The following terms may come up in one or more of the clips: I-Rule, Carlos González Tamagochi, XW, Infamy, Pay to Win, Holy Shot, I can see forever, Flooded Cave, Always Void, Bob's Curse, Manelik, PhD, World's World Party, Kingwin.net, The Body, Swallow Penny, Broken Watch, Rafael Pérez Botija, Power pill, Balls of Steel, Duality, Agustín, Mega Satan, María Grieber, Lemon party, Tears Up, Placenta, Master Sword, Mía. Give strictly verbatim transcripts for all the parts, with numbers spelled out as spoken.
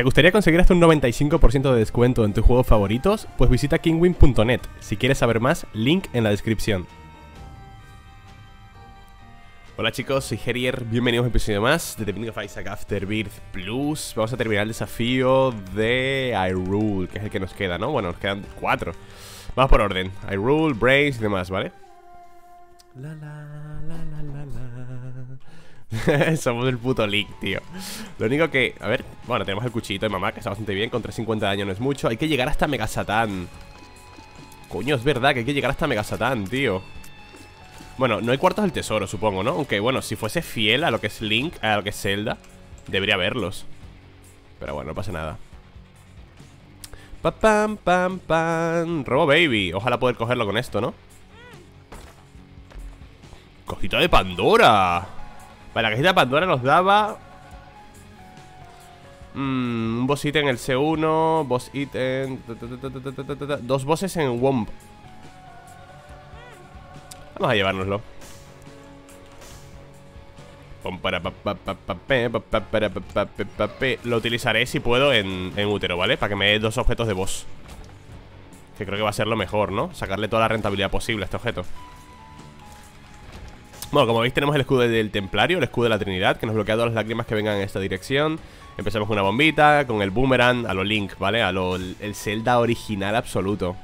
¿Te gustaría conseguir hasta un noventa y cinco por ciento de descuento en tus juegos favoritos? Pues visita Kingwin punto net. Si quieres saber más, link en la descripción. Hola chicos, soy Gerier, bienvenidos a un episodio más de The Binding of Isaac Afterbirth Plus. Vamos a terminar el desafío de I-Rule, que es el que nos queda, ¿no? Bueno, nos quedan cuatro. Vamos por orden, I-Rule, Brains y demás, ¿vale? La, la, la, la, la, la. Somos el puto leak, tío. Lo único que, a ver, bueno, tenemos el cuchillito de mamá, que está bastante bien, con trescientos cincuenta daño no es mucho. Hay que llegar hasta Mega Satan. Coño, es verdad que hay que llegar hasta Mega Satan, tío. Bueno, no hay cuartos del tesoro, supongo, ¿no? Aunque, bueno, si fuese fiel a lo que es Link, a lo que es Zelda, debería haberlos. Pero bueno, no pasa nada. Pa, pam, pam, pam. Robo baby. Ojalá poder cogerlo con esto, ¿no? Cajita de Pandora. Vale, la cajita de Pandora nos daba... Mm, un boss item en el C uno. Boss item... Dos bosses en Womp. Vamos a llevárnoslo. Lo utilizaré si puedo en, en Utero, ¿vale? Para que me dé dos objetos de boss. Que creo que va a ser lo mejor, ¿no? Sacarle toda la rentabilidad posible a este objeto. Bueno, como veis tenemos el escudo del Templario, el escudo de la Trinidad, que nos bloquea todas las lágrimas que vengan en esta dirección. Empezamos con una bombita, con el boomerang, a lo Link, ¿vale? A lo el Zelda original absoluto.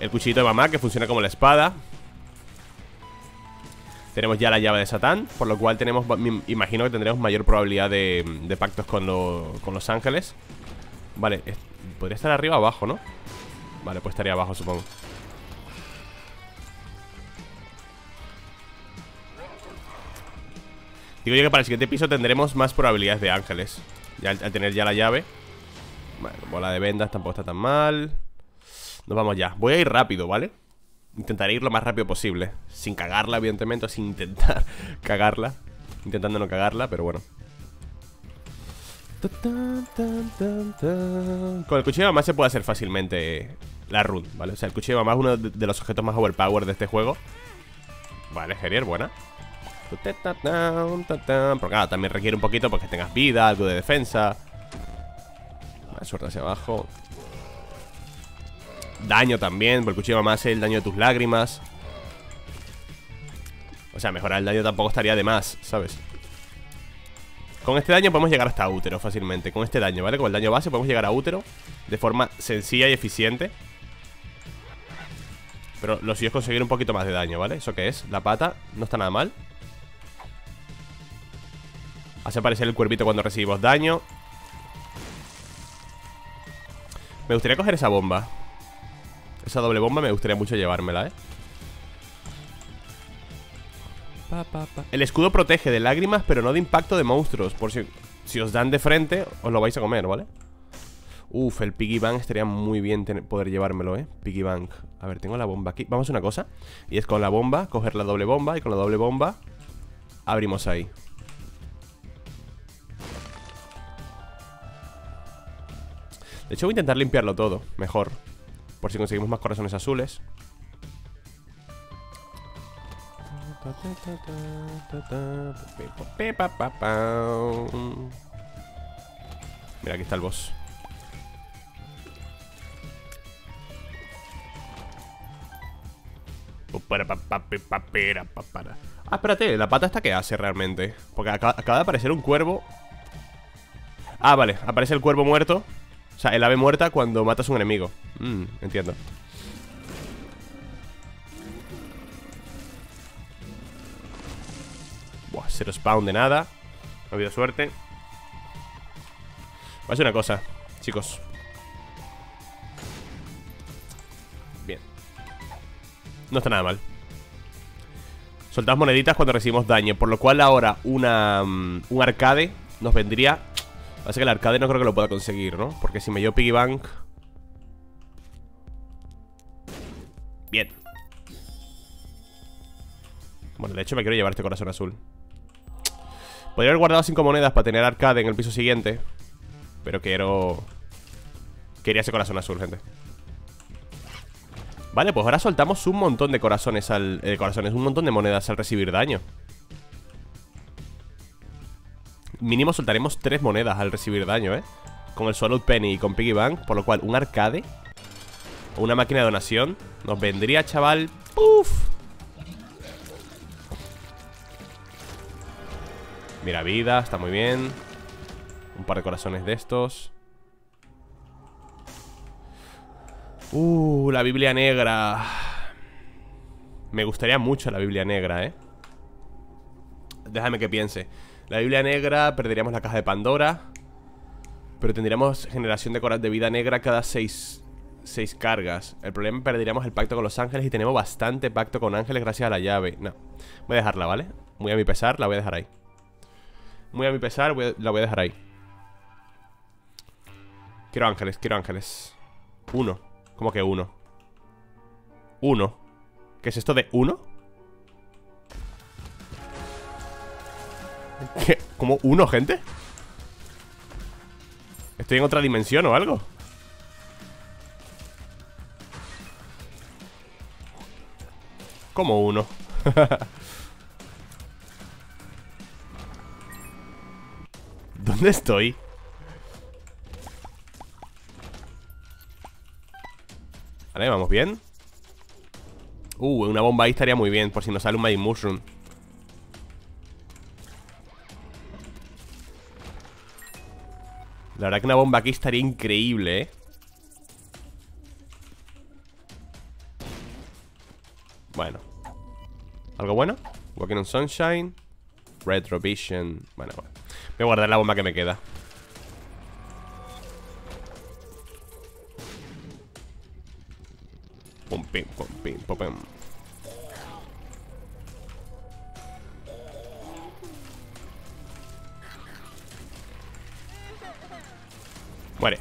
El cuchillito de mamá, que funciona como la espada. Tenemos ya la llave de Satán, por lo cual tenemos, imagino que tendremos mayor probabilidad de, de pactos con, lo, con los ángeles. Vale, es, podría estar arriba o abajo, ¿no? Vale, pues estaría abajo, supongo. Digo yo que para el siguiente piso tendremos más probabilidades de ángeles. Ya, al, al tener ya la llave. Bueno, bola de vendas tampoco está tan mal. Nos vamos ya, voy a ir rápido, ¿vale? Intentaré ir lo más rápido posible. Sin cagarla, evidentemente, sin intentar cagarla. Intentando no cagarla, pero bueno. Con el cuchillo de mamá se puede hacer fácilmente la run, ¿vale? O sea, el cuchillo de mamá es uno de los objetos más overpowered de este juego. Vale, Gerier, buena. Pero claro, también requiere un poquito porque tengas vida, algo de defensa. Vale, suerte hacia abajo. Daño también, porque el cuchillo de mamá hace el daño de tus lágrimas. O sea, mejorar el daño tampoco estaría de más, ¿sabes? Con este daño podemos llegar hasta Útero fácilmente. Con este daño, ¿vale? Con el daño base podemos llegar a Útero de forma sencilla y eficiente. Pero lo suyo es conseguir un poquito más de daño, ¿vale? ¿Eso qué es? La pata no está nada mal. Hace aparecer el cuervito cuando recibimos daño. Me gustaría coger esa bomba. Esa doble bomba me gustaría mucho llevármela, ¿eh? Pa, pa, pa. El escudo protege de lágrimas, pero no de impacto de monstruos. Por si, si os dan de frente, os lo vais a comer, ¿vale? Uf, el Piggy Bank estaría muy bien tener, poder llevármelo, ¿eh? Piggy Bank. A ver, tengo la bomba aquí. Vamos a una cosa. Y es con la bomba, coger la doble bomba. Y con la doble bomba, abrimos ahí. De hecho, voy a intentar limpiarlo todo, mejor. Por si conseguimos más corazones azules. Mira, aquí está el boss. Ah, espérate, ¿la pata esta qué hace realmente? Porque acaba, acaba de aparecer un cuervo. Ah, vale, aparece el cuervo muerto. O sea, el ave muerta cuando matas a un enemigo. Mm, entiendo. Buah, cero spawn de nada. No ha habido suerte. Voy a hacer una cosa, chicos. Bien. No está nada mal. Soltamos moneditas cuando recibimos daño. Por lo cual ahora una, um, un arcade nos vendría... Así que el arcade no creo que lo pueda conseguir, ¿no? Porque si me llevo Piggy Bank... Bien. Bueno, de hecho me quiero llevar este corazón azul. Podría haber guardado cinco monedas para tener arcade en el piso siguiente. Pero quiero... Quería ese corazón azul, gente. Vale, pues ahora soltamos un montón de corazones al... Eh, corazones, un montón de monedas al recibir daño. mínimo soltaremos tres monedas al recibir daño, ¿eh? Con el Swallow Penny y con Piggy Bank. Por lo cual, un arcade o una máquina de donación nos vendría, chaval. ¡Puf! Mira vida, está muy bien. Un par de corazones de estos. Uh, la Biblia negra. Me gustaría mucho la Biblia negra, eh. Déjame que piense. La Biblia negra, perderíamos la caja de Pandora. Pero tendríamos generación de corazón de vida negra cada seis, seis cargas. El problema es que perderíamos el pacto con los ángeles. Y tenemos bastante pacto con ángeles gracias a la llave. No, voy a dejarla, ¿vale? Muy a mi pesar, la voy a dejar ahí. Muy a mi pesar, voy a, la voy a dejar ahí. Quiero ángeles, quiero ángeles. Uno. ¿Cómo que uno? Uno. ¿Qué es esto de uno? ¿Qué? ¿Cómo uno, gente? ¿Estoy en otra dimensión o algo? ¿Cómo uno? ¿Dónde estoy? Vale, vamos bien. Uh, una bomba ahí estaría muy bien. Por si nos sale un Magic Mushroom. La verdad que una bomba aquí estaría increíble, ¿eh? Bueno. ¿Algo bueno? Walking on Sunshine. Retrovision. Bueno, bueno. Voy a guardar la bomba que me queda. Pum, pim, pum, pim, pum, pim. Muere.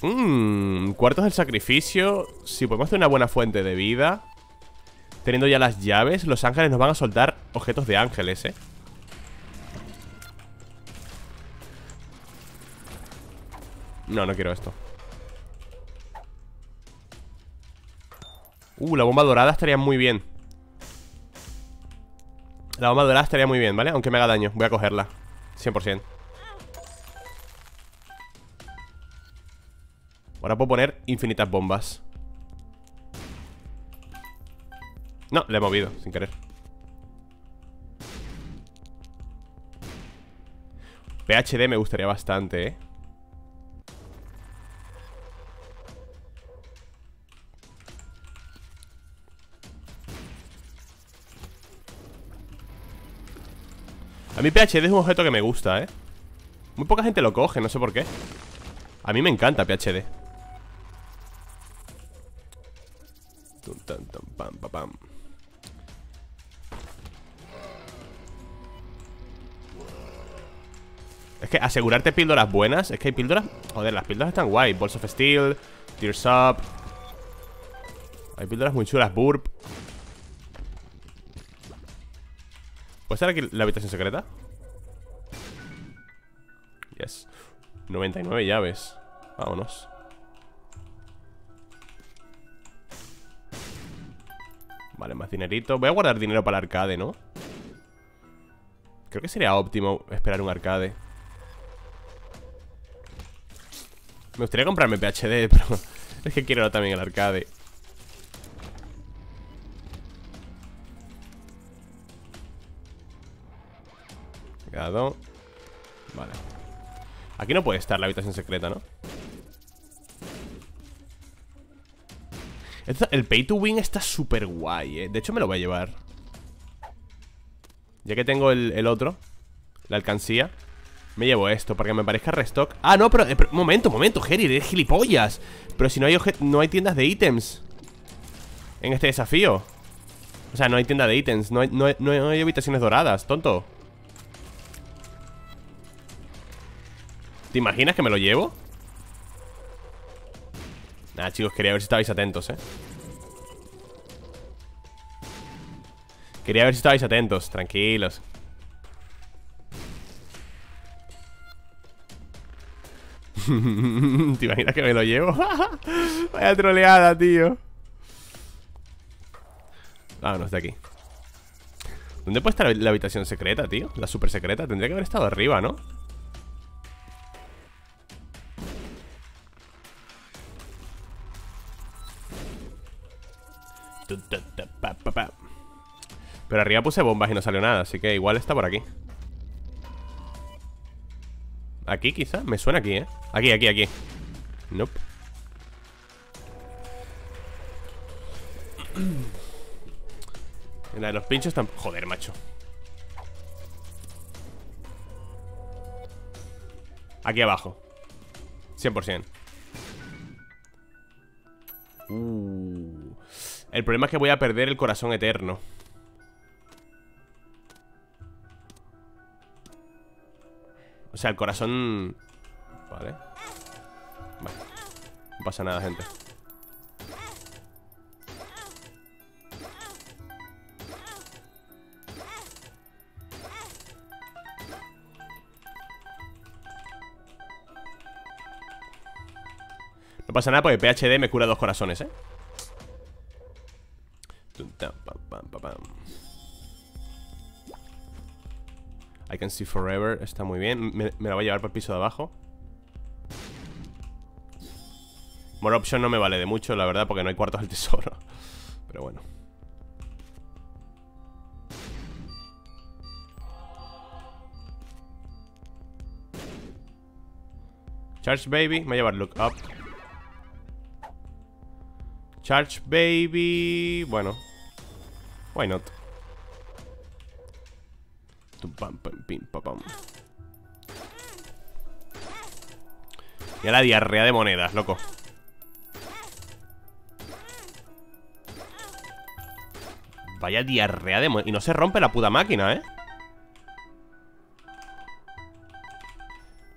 Mmm, cuartos del sacrificio. Si podemos tener una buena fuente de vida. Teniendo ya las llaves, los ángeles nos van a soltar objetos de ángeles, eh. No, no quiero esto. Uh, la bomba dorada estaría muy bien. La bomba dorada estaría muy bien, ¿vale? Aunque me haga daño, voy a cogerla cien por ciento. Ahora puedo poner infinitas bombas. No, la he movido, sin querer. P H D me gustaría bastante, ¿eh? A mí P H D es un objeto que me gusta, ¿eh? Muy poca gente lo coge, no sé por qué. A mí me encanta P H D. Tum, tam, tam, pam, pam, pam. Es que asegurarte píldoras buenas. Es que hay píldoras... Joder, las píldoras están guay. Balls of Steel, Tears Up. Hay píldoras muy chulas. Burp. ¿Puede estar aquí la habitación secreta? Yes. noventa y nueve llaves. Vámonos. Vale, más dinerito. Voy a guardar dinero para el arcade, ¿no? Creo que sería óptimo esperar un arcade. Me gustaría comprarme P H D, pero es que quiero también el arcade. Cuidado. Vale. Aquí no puede estar la habitación secreta, ¿no? Esto, el Pay to Win está súper guay, ¿eh? De hecho me lo voy a llevar. Ya que tengo el, el otro. La alcancía. Me llevo esto para que me parezca restock. Ah, no, pero... pero momento, momento, Gerier, eres gilipollas. Pero si no hay, no hay tiendas de ítems en este desafío. O sea, no hay tienda de ítems. No hay, no hay, no hay habitaciones doradas, tonto. ¿Te imaginas que me lo llevo? Nada, chicos, quería ver si estabais atentos, eh. Quería ver si estabais atentos, tranquilos. ¿Te imaginas que me lo llevo? Vaya troleada, tío. Vámonos de aquí. ¿Dónde puede estar la habitación secreta, tío? La super secreta, tendría que haber estado arriba, ¿no? Pero arriba puse bombas y no salió nada, así que igual está por aquí. Aquí quizá, me suena aquí, ¿eh? Aquí, aquí, aquí. Nope. En la de los pinchos tampoco. Joder, macho. Aquí abajo cien por ciento. uh. El problema es que voy a perder el corazón eterno. O sea, el corazón... Vale. Vale. No pasa nada, gente. No pasa nada porque P H D me cura dos corazones, ¿eh? I can see forever. Está muy bien. Me, me la voy a llevar para el piso de abajo. More option no me vale de mucho, la verdad, porque no hay cuartos al tesoro. Pero bueno. Charge baby. Me voy a llevar look up. Charge baby. Bueno. Why not? Ya la diarrea de monedas, loco. Vaya diarrea de monedas. Y no se rompe la puta máquina, ¿eh?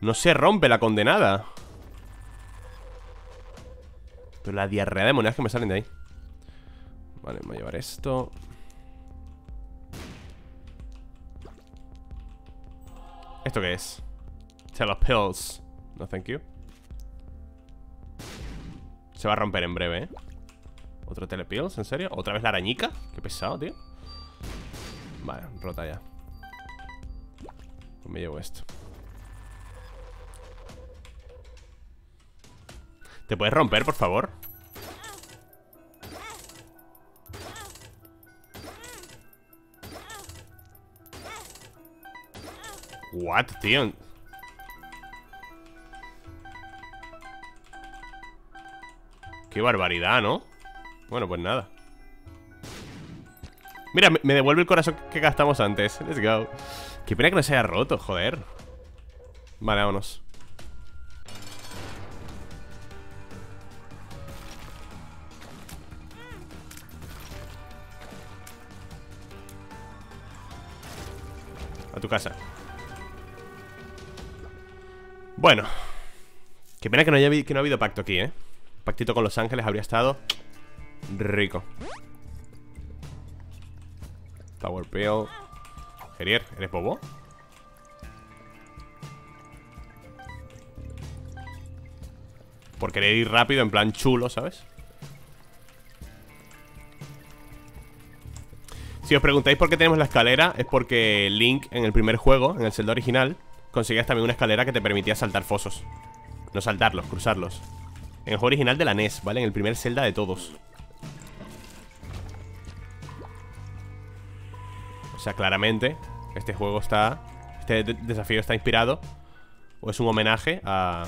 No se rompe la condenada. Pero la diarrea de monedas que me salen de ahí. Vale, me voy a llevar esto. ¿Esto qué es? Telepills. No, thank you. Se va a romper en breve, ¿eh? ¿Otro Telepills? ¿En serio? ¿Otra vez la arañica? Qué pesado, tío. Vale, rota ya. Me llevo esto. ¿Te puedes romper, por favor? What, tío. Qué barbaridad, ¿no? Bueno, pues nada. Mira, me devuelve el corazón que gastamos antes. Let's go. Qué pena que no se haya roto, joder. Vale, vámonos. A tu casa. Bueno, qué pena que no, haya, que no ha habido pacto aquí, ¿eh? Pactito con Los Ángeles habría estado rico. Power pill. Gerier, ¿eres bobo? Por querer ir rápido, en plan chulo, ¿sabes? Si os preguntáis por qué tenemos la escalera, es porque Link en el primer juego, en el Zelda original, conseguías también una escalera que te permitía saltar fosos. No saltarlos, cruzarlos. En el juego original de la N E S, ¿vale? En el primer Zelda de todos. O sea, claramente este juego está... Este de desafío está inspirado, o es un homenaje a...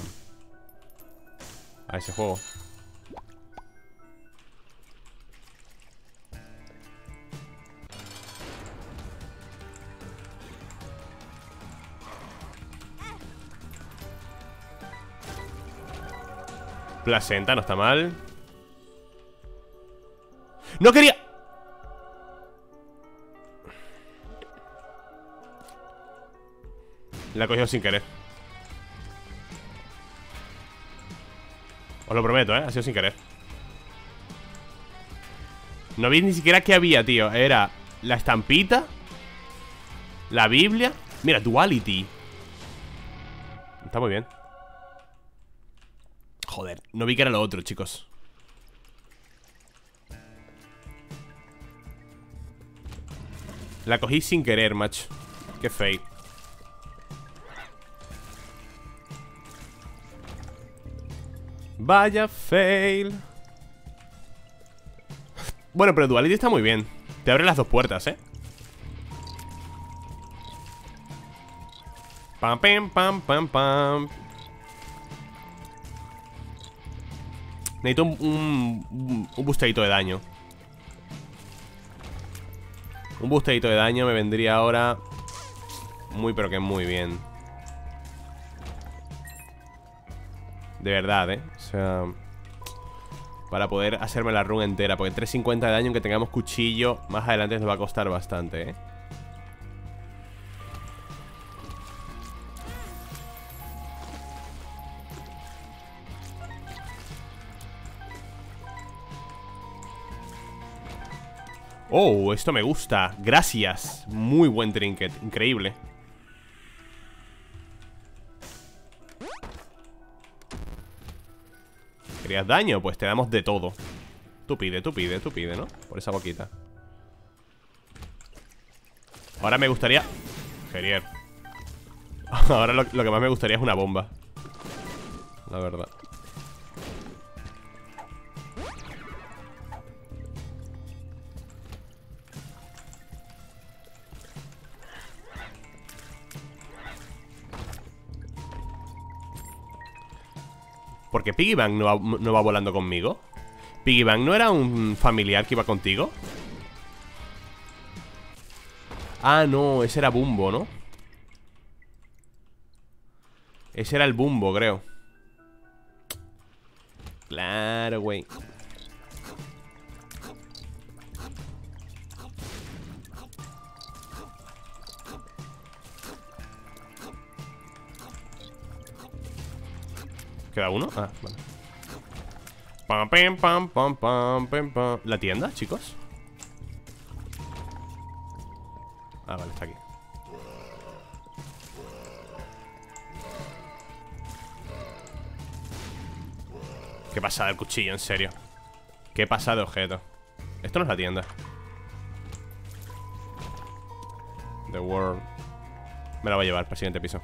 a ese juego. Placenta, no está mal. ¡No quería! La cogió sin querer. Os lo prometo, ¿eh? Ha sido sin querer. No vi ni siquiera qué había, tío. Era la estampita, la Biblia. Mira, Duality. Está muy bien. Joder, no vi que era lo otro, chicos. La cogí sin querer, macho. Qué fake. Vaya fail. Bueno, pero Duality está muy bien. Te abre las dos puertas, ¿eh? Pam, pam, pam, pam, pam. Necesito un, un, un bustadito de daño. Un bustadito de daño me vendría ahora muy, pero que muy bien. De verdad, ¿eh? O sea... para poder hacerme la run entera. Porque trescientos cincuenta de daño, aunque tengamos cuchillo, más adelante nos va a costar bastante, ¿eh? Oh, esto me gusta. Gracias. Muy buen trinket. Increíble. ¿Querías daño? Pues te damos de todo. Tú pide, tú pide, tú pide, ¿no? Por esa boquita. Ahora me gustaría... Gerier. Ahora lo, lo que más me gustaría es una bomba. La verdad. Porque Piggy Bank no va, no va volando conmigo. Piggy Bank no era un familiar que iba contigo. Ah, no, ese era Bumbo, ¿no? Ese era el Bumbo, creo. Claro, güey. ¿Queda uno? Ah, vale. Pam, pam, pam, pam, pam, pam, pam. ¿La tienda, chicos? Ah, vale, está aquí. Qué pasada el cuchillo, en serio. Qué pasada de objeto. Esto no es la tienda. The World. Me la voy a llevar para el siguiente piso.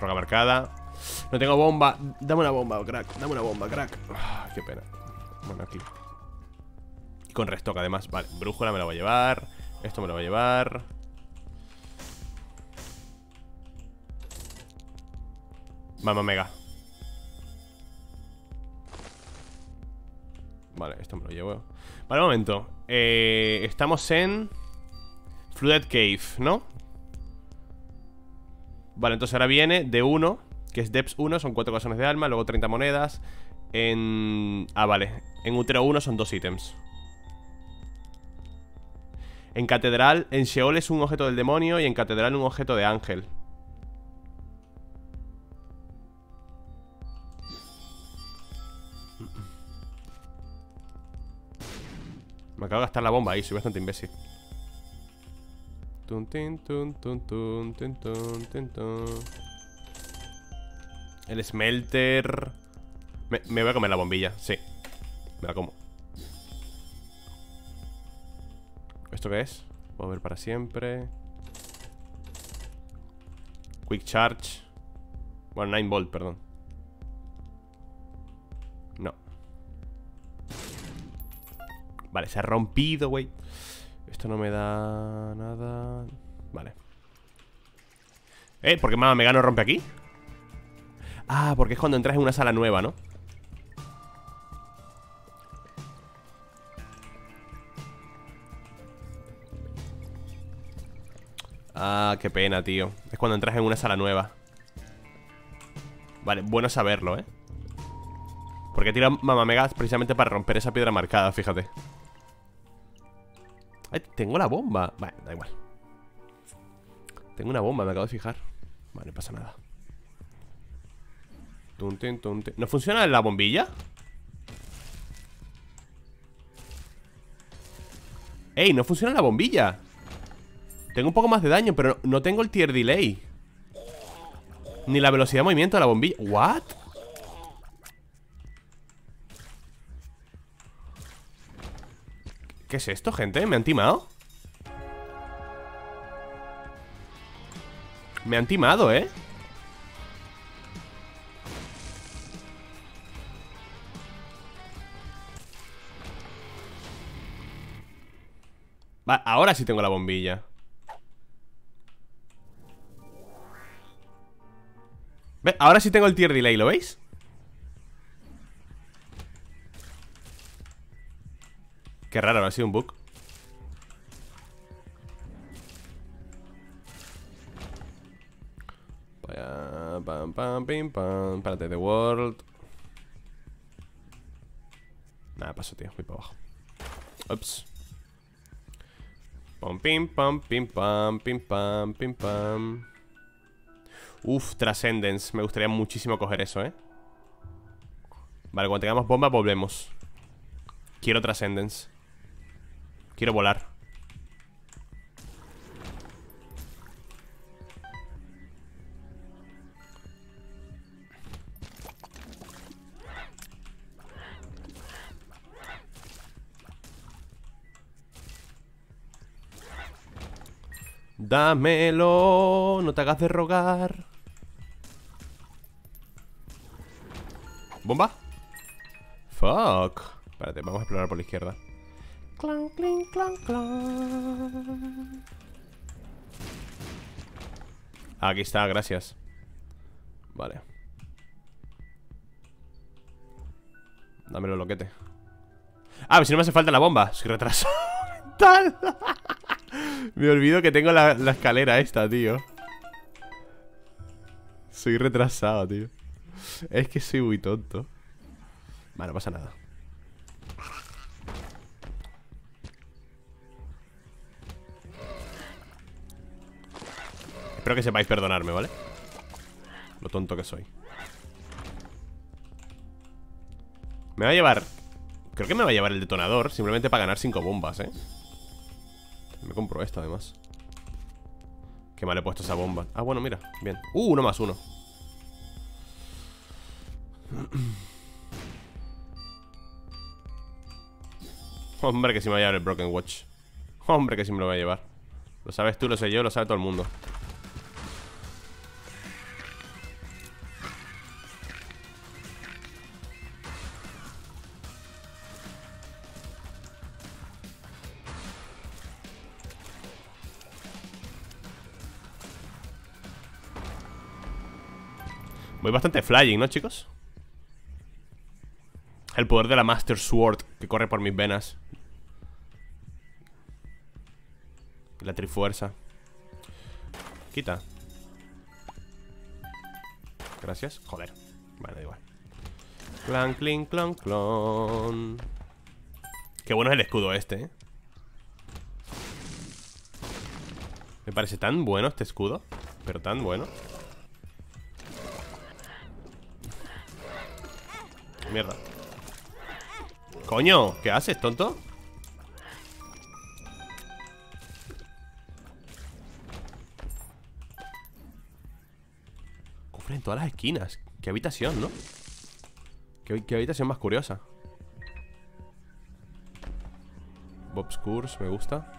Roca marcada. No tengo bomba. Dame una bomba, crack. Dame una bomba, crack. Oh, qué pena. Bueno, aquí. Y con restock, además. Vale, brújula me la voy a llevar. Esto me lo voy a llevar. Mama Mega. Vale, esto me lo llevo. Vale, un momento. Eh, estamos en Flooded Cave, ¿no? Vale, entonces ahora viene de uno, que es Depths uno, son cuatro corazones de alma, luego treinta monedas. En... ah, vale. En Utero uno son dos ítems. En Catedral, en Sheol es un objeto del demonio y en Catedral un objeto de ángel. Me acabo de gastar la bomba ahí, soy bastante imbécil. Tun, tin, tun, tun, tun, tin, tun, tin, tun. El smelter. Me, me voy a comer la bombilla, sí. Me la como. ¿Esto qué es? Puedo ver para siempre. Quick charge. Bueno, nueve volt, perdón. No. Vale, se ha rompido, güey. Esto no me da nada. Vale. Eh, ¿por qué Mama Mega no rompe aquí? Ah, porque es cuando entras en una sala nueva, ¿no? Ah, qué pena, tío. Es cuando entras en una sala nueva. Vale, bueno saberlo, ¿eh? Porque tira Mama Mega precisamente para romper esa piedra marcada, fíjate. Ay, tengo la bomba. Vale, da igual. Tengo una bomba, me acabo de fijar. Vale, no pasa nada. Tunten, tunten. ¿No funciona la bombilla? ¡Ey! ¡No funciona la bombilla! Tengo un poco más de daño, pero no tengo el tier delay. Ni la velocidad de movimiento de la bombilla. ¿What? ¿Qué es esto, gente? ¿Me han timado? Me han timado, ¿eh? Va, ahora sí tengo la bombilla. Ve, ahora sí tengo el tier delay, ¿lo veis? Qué raro, ha sido un bug. Pam, pam, pim, pam. Párate, The World. Nada, paso, tío, voy para abajo. Ups. Pam, pim, pam, pim, pam, pim, pam, pim, pam. Uf, Trascendence. Me gustaría muchísimo coger eso, eh. Vale, cuando tengamos bomba, volvemos. Quiero Trascendence. Quiero volar. Dámelo, no te hagas de rogar. ¿Bomba? Fuck. Espérate, vamos a explorar por la izquierda. Clan, clan, clan, clan. Aquí está, gracias. Vale. Dámelo, loquete. Ah, si no me hace falta la bomba. Soy retrasado mental. Me olvido que tengo la, la escalera esta, tío. Soy retrasado, tío. Es que soy muy tonto. Vale, no pasa nada. Espero que sepáis perdonarme, ¿vale? Lo tonto que soy. Me va a llevar... Creo que me va a llevar el detonador. Simplemente para ganar cinco bombas, ¿eh? Me compro esta, además. Qué mal he puesto esa bomba. Ah, bueno, mira, bien. Uh, uno más uno. Hombre, que si me va a llevar el Broken Watch. Hombre, que si me lo va a llevar. Lo sabes tú, lo sé yo, lo sabe todo el mundo. Voy bastante flying, ¿no, chicos? El poder de la Master Sword que corre por mis venas. La trifuerza. Quita. Gracias. Joder. Vale, da igual. Clan, clink, clon, clon. Qué bueno es el escudo este, ¿eh? Me parece tan bueno este escudo. Pero tan bueno. Mierda. Coño, ¿qué haces, tonto? Cofre en todas las esquinas. Qué habitación, ¿no? Qué, qué habitación más curiosa. Bob's Curse, me gusta.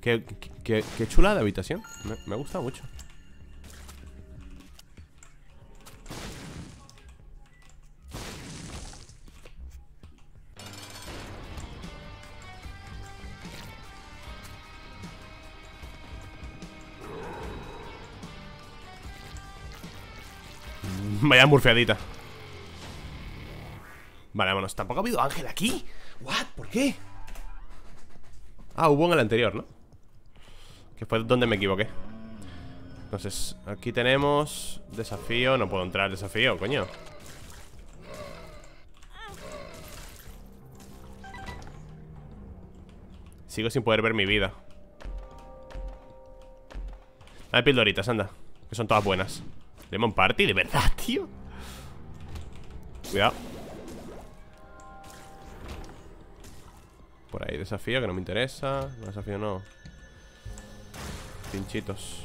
Qué, qué, qué chula de habitación. Me, me gusta mucho. Vaya murfeadita. Vale, vámonos. Tampoco ha habido ángel aquí. What? ¿Por qué? Ah, hubo en el anterior, ¿no? Que fue donde me equivoqué. Entonces, aquí tenemos desafío. No puedo entrar al desafío, coño. Sigo sin poder ver mi vida. Dame pildoritas, anda. Que son todas buenas. Lemon party, de verdad, tío. Cuidado. Por ahí, desafío, que no me interesa. No, desafío no. Pinchitos.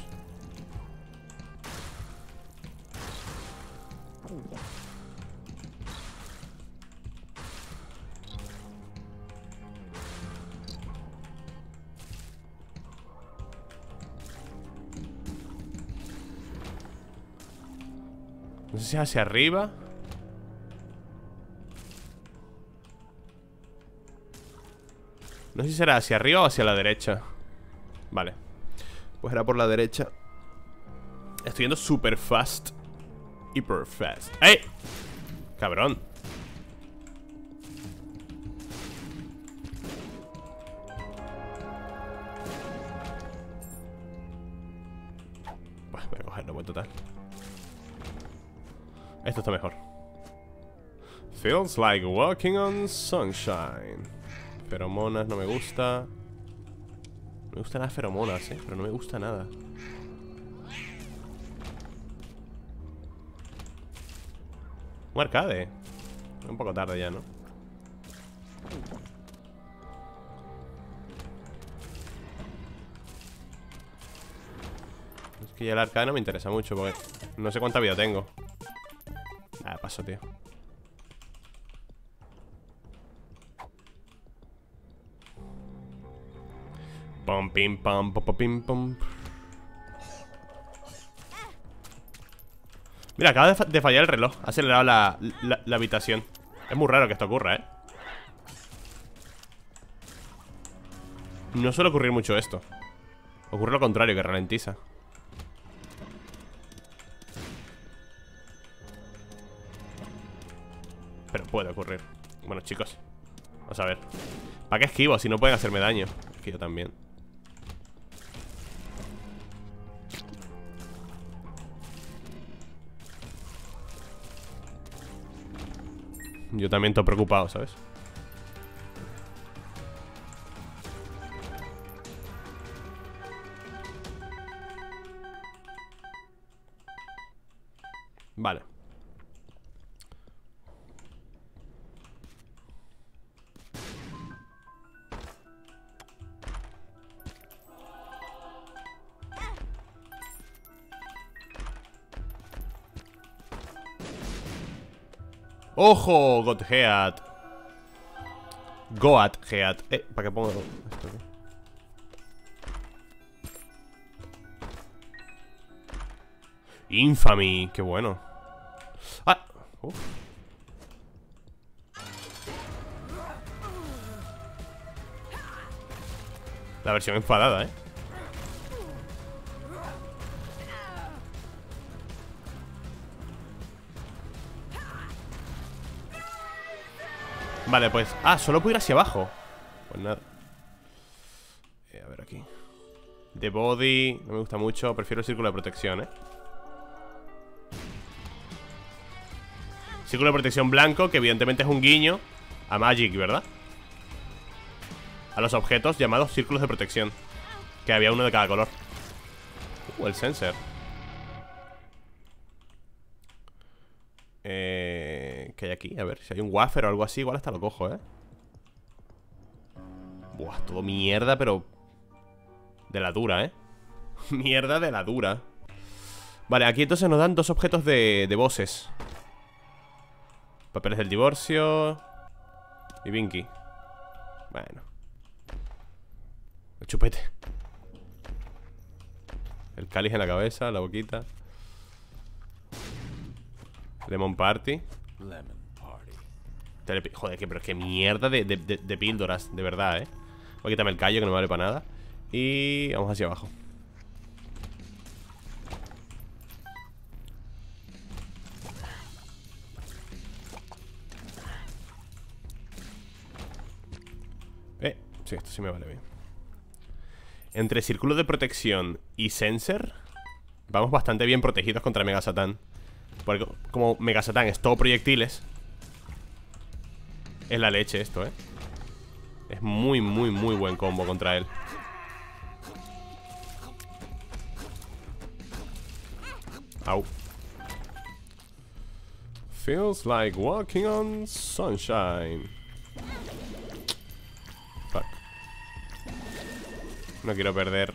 No sé si es hacia arriba. No sé si será hacia arriba o hacia la derecha. Vale. Pues era por la derecha. Estoy yendo super fast. Hyper fast. ¡Ey! Cabrón. Bueno, voy a cogerlo, buen total. Esto está mejor. Feels like walking on sunshine. Feromonas no me gusta. Me gustan las feromonas, eh, pero no me gusta nada. Un arcade. Un poco tarde ya, ¿no? Es que ya el arcade no me interesa mucho porque no sé cuánta vida tengo. Ah, paso, tío. Pom, pim, pom, pom, pim, pom. Mira, acaba de, fa de fallar el reloj. Ha acelerado la, la, la habitación. Es muy raro que esto ocurra, ¿eh? No suele ocurrir mucho esto. Ocurre lo contrario, que ralentiza. Pero puede ocurrir. Bueno, chicos, vamos a ver. ¿Para qué esquivo si no pueden hacerme daño? Es que yo también. Yo también estoy preocupado, ¿sabes? Vale. ¡Ojo! Got Heat. Goat Heat. Eh, ¿para qué pongo esto aquí? Infamy, qué bueno. Ah, uf. La versión enfadada, eh. Vale, pues... Ah, solo puedo ir hacia abajo. Pues nada, eh, a ver aquí. The Body... No me gusta mucho. Prefiero el círculo de protección, ¿eh? Círculo de protección blanco, que evidentemente es un guiño a Magic, ¿verdad? A los objetos llamados círculos de protección, que había uno de cada color. Uh, el sensor. Eh, ¿qué hay aquí? A ver, si hay un wafer o algo así, igual hasta lo cojo, ¿eh? Buah, todo mierda, pero... de la dura, ¿eh? Mierda de la dura. Vale, aquí entonces nos dan dos objetos de, de voces. Papeles del divorcio... y Vinky. Bueno. El chupete. El cáliz en la cabeza, la boquita. Lemon party. Lemon party. Telepills. Joder, que, pero es que mierda de, de, de, de píldoras, de verdad, eh. Voy a quitarme el callo que no me vale para nada. Y vamos hacia abajo. Eh, sí, esto sí me vale bien. Entre círculo de protección y sensor vamos bastante bien protegidos contra Mega Satan. Porque como Mega Satan es todo proyectiles, es la leche esto, eh. Es muy, muy, muy buen combo contra él. Au. Feels like walking on sunshine. Fuck. No quiero perder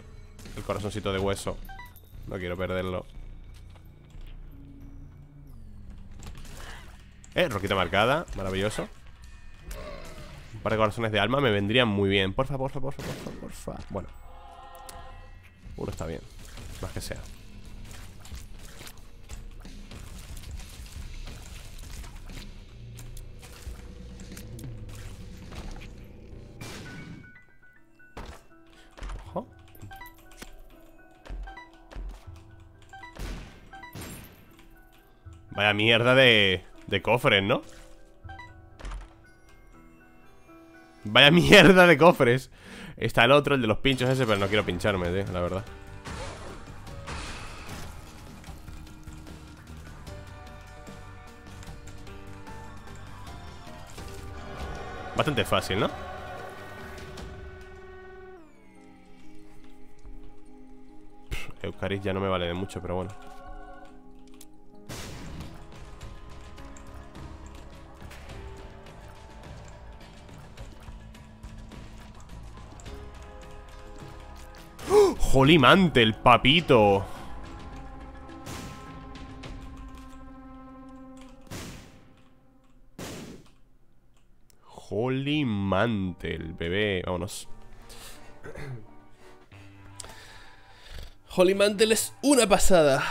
el corazoncito de hueso. No quiero perderlo. Eh, roquita marcada, maravilloso. Un par de corazones de alma me vendrían muy bien. Porfa, porfa, porfa, porfa, porfa. Bueno, uno está bien. Más que sea. Vaya mierda de, de cofres, ¿no? Vaya mierda de cofres. Está el otro, el de los pinchos ese, pero no quiero pincharme, tío, la verdad. Bastante fácil, ¿no? Pff, Eucaris ya no me vale de mucho, pero bueno. ¡Oh! Holy Mantle, el papito. Holy Mantle, bebé, vámonos. Holy Mantle es una pasada.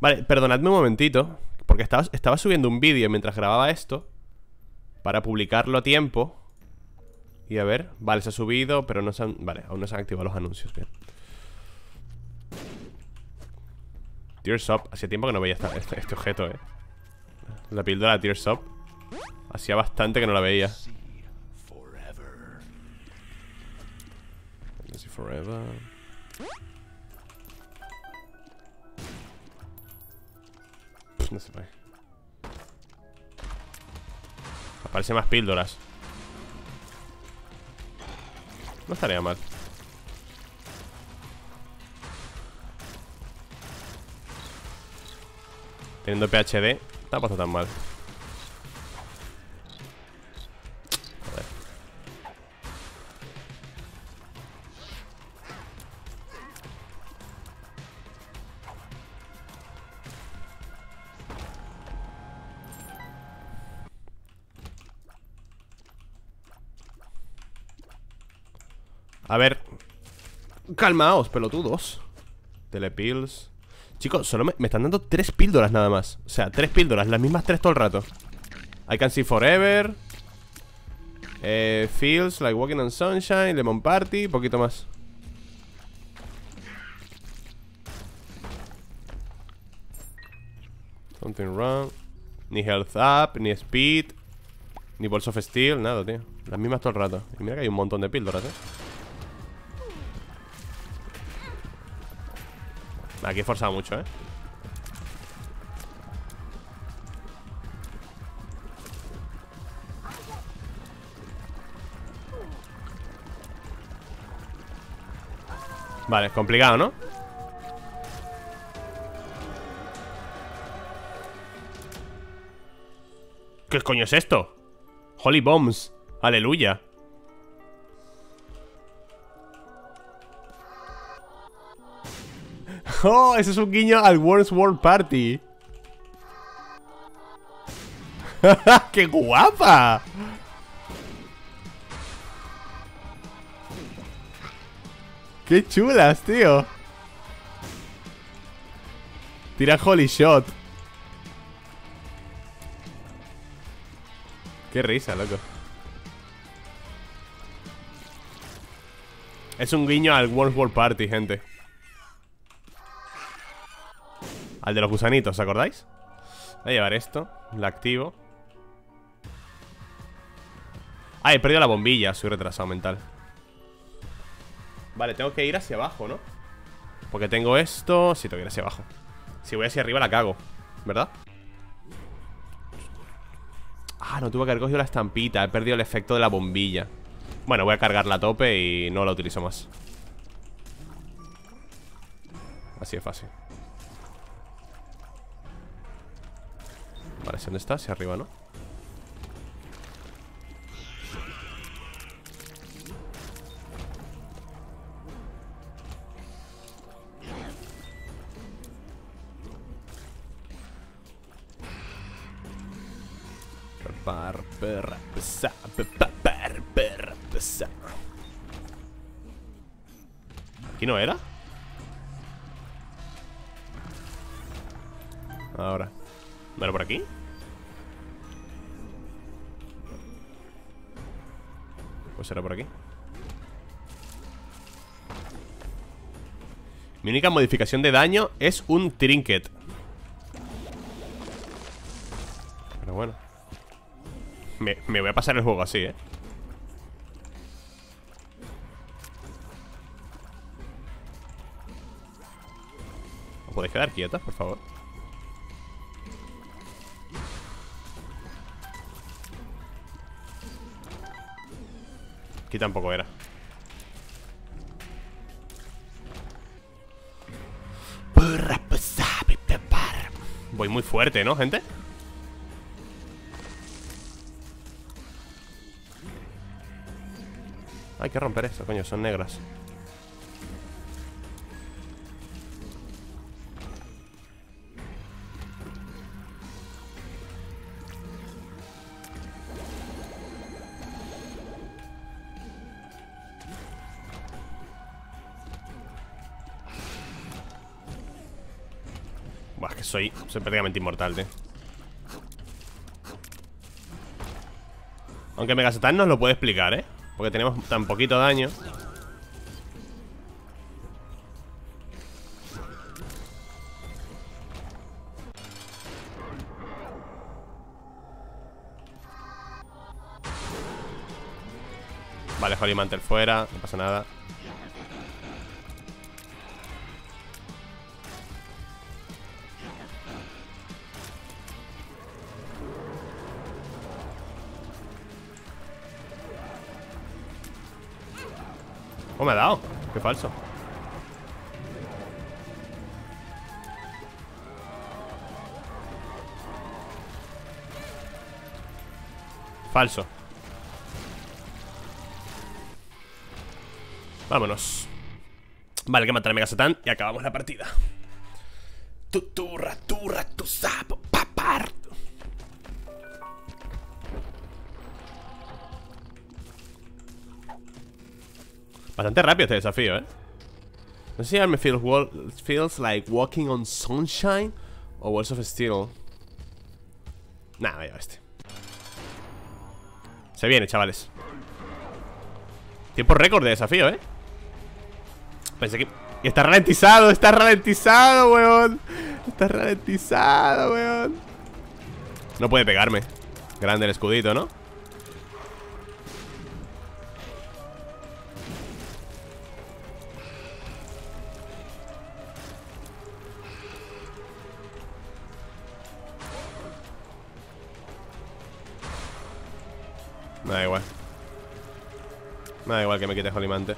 Vale, perdonadme un momentito, porque estaba, estaba subiendo un vídeo mientras grababa esto para publicarlo a tiempo. Y a ver, vale, se ha subido, pero no se han... Vale, aún no se han activado los anuncios, bien. Tears Up, hacía tiempo que no veía esta, este, este objeto, eh. La píldora de Tears Up. Hacía bastante que no la veía. I can see forever. Pff, no se puede. Aparecen más píldoras. No estaría mal. Teniendo P H D, tampoco está tan mal. A ver. Calmaos, pelotudos. Telepills. Chicos, solo me, me están dando tres píldoras nada más. O sea, tres píldoras, las mismas tres todo el rato. I can see forever. Eh, feels like walking on sunshine. Lemon party, poquito más. Something wrong. Ni health up, ni speed, ni balls of steel, nada, tío. Las mismas todo el rato. Y mira que hay un montón de píldoras, eh. Aquí he forzado mucho, ¿eh? Vale, complicado, ¿no? ¿Qué coño es esto? Holy Bombs. Aleluya. ¡Oh! Ese es un guiño al World's World Party. ¡Qué guapa! ¡Qué chulas, tío! Tira Holy Shot. ¡Qué risa, loco! Es un guiño al World's World Party, gente. Al de los gusanitos, ¿os acordáis? Voy a llevar esto, la activo. Ah, he perdido la bombilla, soy retrasado mental. Vale, tengo que ir hacia abajo, ¿no? Porque tengo esto... Sí, tengo que ir hacia abajo. Si voy hacia arriba la cago, ¿verdad? Ah, no tuve que haber cogido la estampita. He perdido el efecto de la bombilla. Bueno, voy a cargarla a tope y no la utilizo más. Así de fácil. Vale, ¿dónde está? Hacia arriba, ¿no? ¿Aquí no era? Ahora. ¿No era por aquí? Pues será por aquí. Mi única modificación de daño es un trinket. Pero bueno, me, me voy a pasar el juego así, eh. ¿Os podéis quedar quietas, por favor? Aquí tampoco era. Voy muy fuerte, ¿no, gente? Hay que romper esto, coño, son negras. Buah, que soy, soy prácticamente inmortal, tío. Aunque Mega Satan nos lo puede explicar, ¿eh? Porque tenemos tan poquito daño. Vale, Holy Mantle fuera, no pasa nada. Oh, me ha dado. Qué falso. Falso. Vámonos. Vale, que matar a Mega Satan y acabamos la partida. Tuturra, turra, tu sapo, papar. Bastante rápido este desafío, ¿eh? No sé si me feels, feels like Walking on Sunshine o Walls of Steel. Nada, vaya este. Se viene, chavales. Tiempo récord de desafío, ¿eh? Pensé que... Y está ralentizado, está ralentizado, weón. Está ralentizado, weón. No puede pegarme. Grande el escudito, ¿no? Me da igual. Me da igual que me quite Holy Mantle.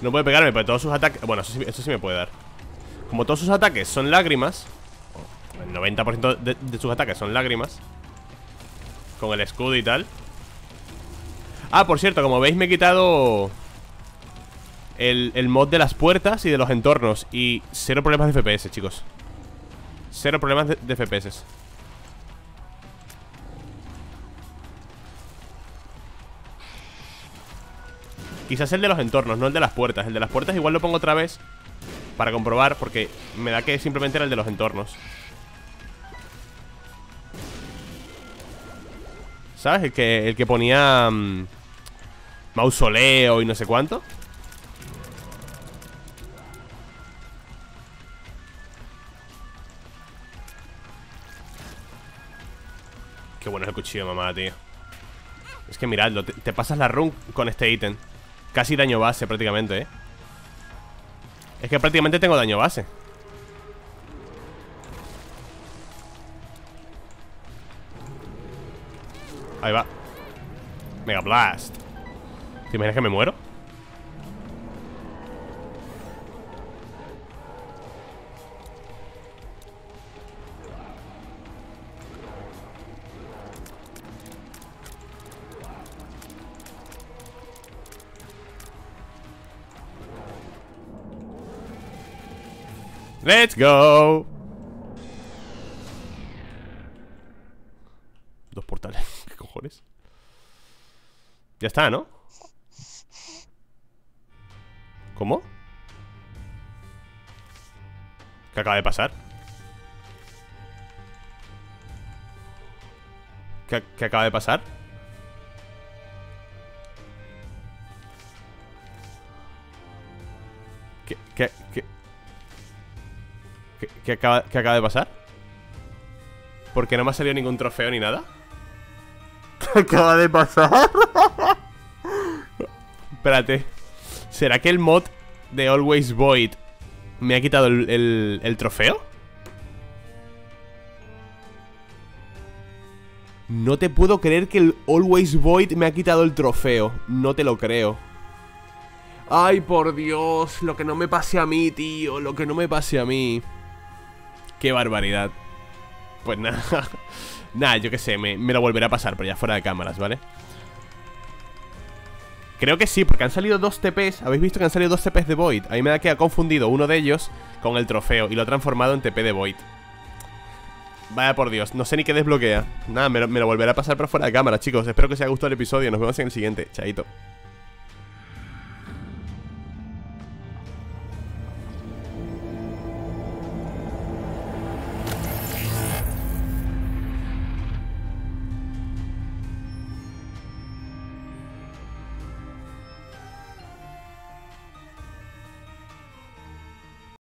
No puede pegarme, pero todos sus ataques... Bueno, eso sí, eso sí me puede dar. Como todos sus ataques son lágrimas, el noventa por ciento de, de sus ataques son lágrimas, con el escudo y tal. Ah, por cierto, como veis me he quitado El, el mod de las puertas y de los entornos, y cero problemas de F P S, chicos. Cero problemas de, de F P S. Quizás el de los entornos, no el de las puertas. El de las puertas igual lo pongo otra vez para comprobar, porque me da que simplemente era el de los entornos, ¿sabes? El que, el que ponía mmm, mausoleo y no sé cuánto. Qué bueno es el cuchillo, mamá, tío. Es que miradlo, te, te pasas la run con este ítem. Casi daño base prácticamente, eh. Es que prácticamente tengo daño base. Ahí va. Mega Blast. ¿Te imaginas que me muero? Let's go. Dos portales. ¿Qué cojones? Ya está, ¿no? ¿Cómo? ¿Qué acaba de pasar? ¿Qué, qué acaba de pasar? ¿Qué? ¿Qué? ¿Qué? ¿Qué, qué, acaba, ¿Qué acaba de pasar? ¿Por qué no me ha salido ningún trofeo ni nada? ¿Qué acaba de pasar? Espérate. ¿Será que el mod de Always Void me ha quitado el, el, el trofeo? No te puedo creer que el Always Void me ha quitado el trofeo. No te lo creo. Ay, por Dios. Lo que no me pase a mí, tío. Lo que no me pase a mí. Qué barbaridad. Pues nada. Nada, yo qué sé, me, me lo volverá a pasar, pero ya fuera de cámaras, ¿vale? Creo que sí, porque han salido dos T Ps. ¿Habéis visto que han salido dos T Ps de Void? A mí me da que ha confundido uno de ellos con el trofeo y lo ha transformado en T P de Void. Vaya por Dios, no sé ni qué desbloquea. Nada, me lo, me lo volverá a pasar, pero fuera de cámara, chicos. Espero que os haya gustado el episodio, nos vemos en el siguiente. Chaito.